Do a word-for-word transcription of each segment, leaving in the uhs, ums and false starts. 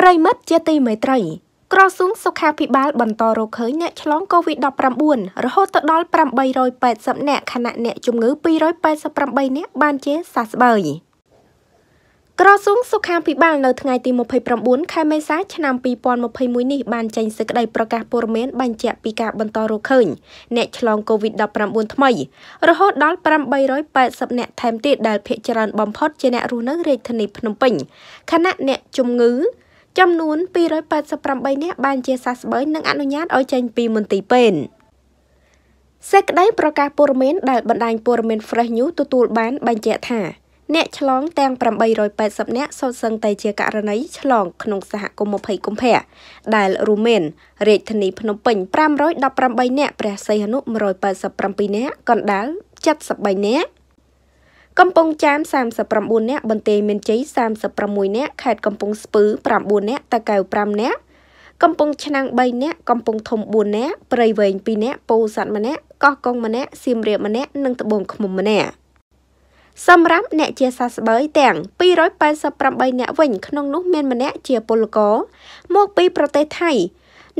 ปริมัดเจตีไม่ไตรกรอซุ้งสุขาพิบาลบรรทอโรเคยเนี่ยฉลองโควิดดอกปรำบุญรหัสตัดดอลปรำใบรอยแปดสับแหนขณะเนี่ยจุ่มเงือปีรอยแปดสับปรำใบเนี่ยบานเจสาสเบยกรอซุ้งสุขาพิบาลเลยทงายตีโมเพย์ปรำบุญใครไม่ซ้ายฉนำปีปอนโมเพย์มุ้ยนี่บานใจสกได้ประกาศโปรเมนบานเจปีกาบรรทอโรเคยเนี่ยฉลองโควิดดอกปรำบุญทำไมรหัสดอลปรำใบรอยแปดสับแหนแถมติดดาลเพจรันบอมพอดเจเนรูนักเรียนธนิพนมปิงขณะเนี่ยจุ่มเงือจำนวนปีร้อยแปดสิบประมาณใบเนี้ยบานเจสัสเบย์นั่งอนุญาตเอาใจปีมันตีเป็นเซกได้ประกาศโปรเมนได้บันดาลโปรเมนเฟรนิวตัวตัวบ้านบานเจถ่าเนี้ยฉลองแตงประมาณใบร้อยแปดสิบเนี้ยสอดสังไตเจการนัยฉลองขนมสหกรมภัยกุมแพรได้รูเมนเรทนีพนมปิงปรามร้อยดับประมาณใบเนี้ยแปรไซฮนุมร้อยแปดสิบประมาณปีเนี้ยก่อนได้จัดสับใบเนี้ยกำปงจามสามสปรำบุญเนี่ยบันเตเมนใจสามสปรำมวยเนี่ยขาดกำปงสปื้อปรำบุญเนี่ยตะเกาปรำเนี่ยกำปงชนางใบเนี่ยกำปงทมบุญเนี่ยเปรย์เวงปีเนี่ยปูสันมาเนี่ยก็กองมาเนี่ยซิมเรียมาเนี่ยนังตะบงขมุมมาเนี่ยสำรับเนี่ยเจียซาสเบย์แต่งปีร้อยแปดสปรำใบเนี่ยเวงขนมนุ่มเมนมาเนี่ยเจียโปโลโกมวกปีประเทศไทย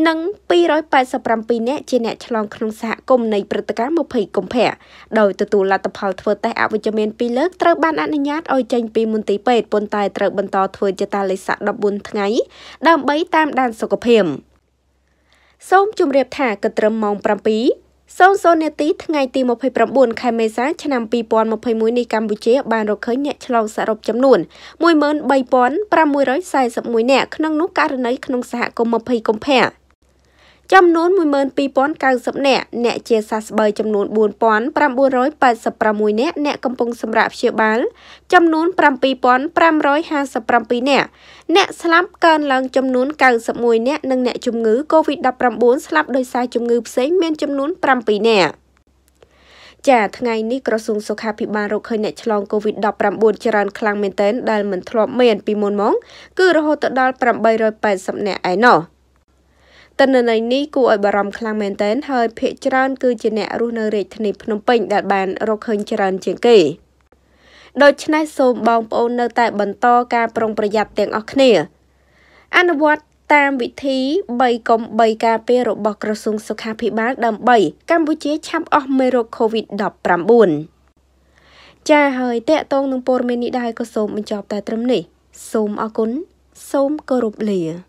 นังปีร้อยแปดสิบประมาณปีเนี้ยเจเนตฉลองขนมสหกรมในประตการมภัยกรมแพรโดยตัวตุลาตะพาวเทอร์แต่อวิจเมนปีเลิกเตอร์บ้านอนุญาตเอาใจปีมุนติเปิดปนตายเตอร์บรรทอเทอร์เจตาลิสะดับบุญทั้งไงดำใบตามด่านสกปรกส้มจุ่มเรียบถ่ากระเตรมมองประปีโซนโซนเนติทั้งไงตีมภัยประบุญใครไม่ซ้าชนำปีปอนมภัยมุ้ยในกัมพูชีบานเราเคยเนี่ยฉลองสรุปจำนวนมวยเมินใบปอนประมวยร้อยใส่สับมวยเนี่ยขนมนุกการในขนมสหกรมมภัยกรมแพรจำนวนมวยเมินปีป้อนกลางสับแหน่แหน่เจสัสเบย์จำนวนบุญป้อนปรำบุญร้อยแปดสับปรำมวยแหน่แหน่กำปงสำหรับเชียบาลจำนวนปรำปีป้อนปรำร้อยห้าสับปรำปีแหน่แหน่สลับการหลังจำนวนกลางสับมวยแหน่หนึ่งแหน่จุ่มงื้อโควิดดับปรำบุญสลับโดยสายจุ่มงื้อเซ็งเมนจำนวนปรำปีแหน่จากทั้งไงนี่กระทรวงสุขาภิบาลเราเคยเนี่ยฉลองโควิดดอกปรำบุญจรันคลังเมนเทนได้เหมือนทรอปเมนปีมนมงคือเราตัดดอลปรำใบร้อยแปดสับแหน่ไอหน่อแต่ในในนี้กูอ่อยบารมคลังเมนเทนเฮยเพจรันคือเจเนอรุนเรทนิพนมปิงดัดบานโรคเฮนจรันเชียงกีโดยชนะโซมบองปอนเนตแต่บรรโตการปรงประหยัดเตียงออกเนียอนุวัตตามวิธีใบกลมใบกาเปโรบอกกระทรวงสุขาภิบาลดำใบกัมพูชีช้ำออกเมโรโควิดดอกปรำบุญจะเฮยเตะตรงนึงโปรเมนิได้ก็โซมมันจอบแต่ตรมนี่โซมอกุนโซมกรุบเหลี่ย